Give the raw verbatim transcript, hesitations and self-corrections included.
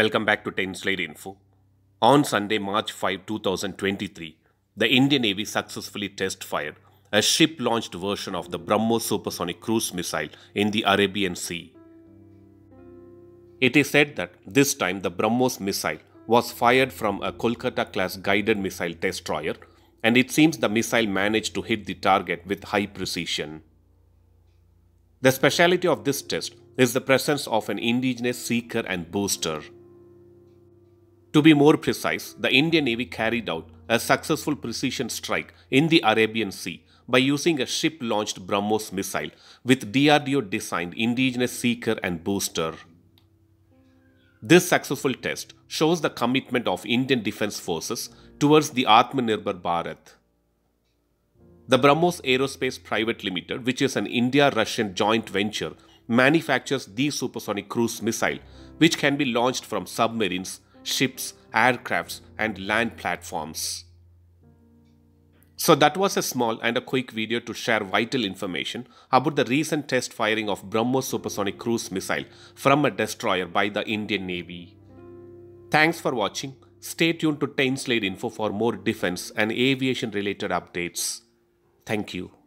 Welcome back to ten slide info. On Sunday, March fifth, two thousand twenty-three, the Indian Navy successfully test-fired a ship-launched version of the BrahMos supersonic cruise missile in the Arabian Sea. It is said that this time the BrahMos missile was fired from a Kolkata-class guided missile destroyer, and it seems the missile managed to hit the target with high precision. The speciality of this test is the presence of an indigenous seeker and booster. To be more precise, the Indian Navy carried out a successful precision strike in the Arabian Sea by using a ship-launched BrahMos missile with D R D O-designed indigenous seeker and booster. This successful test shows the commitment of Indian Defence Forces towards the Atmanirbhar Bharat. The BrahMos Aerospace Private Limited, which is an India-Russian joint venture, manufactures the supersonic cruise missile, which can be launched from submarines, ships, aircrafts, and land platforms. So that was a small and a quick video to share vital information about the recent test firing of BrahMos supersonic cruise missile from a destroyer by the Indian Navy. Thanks for watching. Stay tuned to ten slide info for more defense and aviation related updates. Thank you.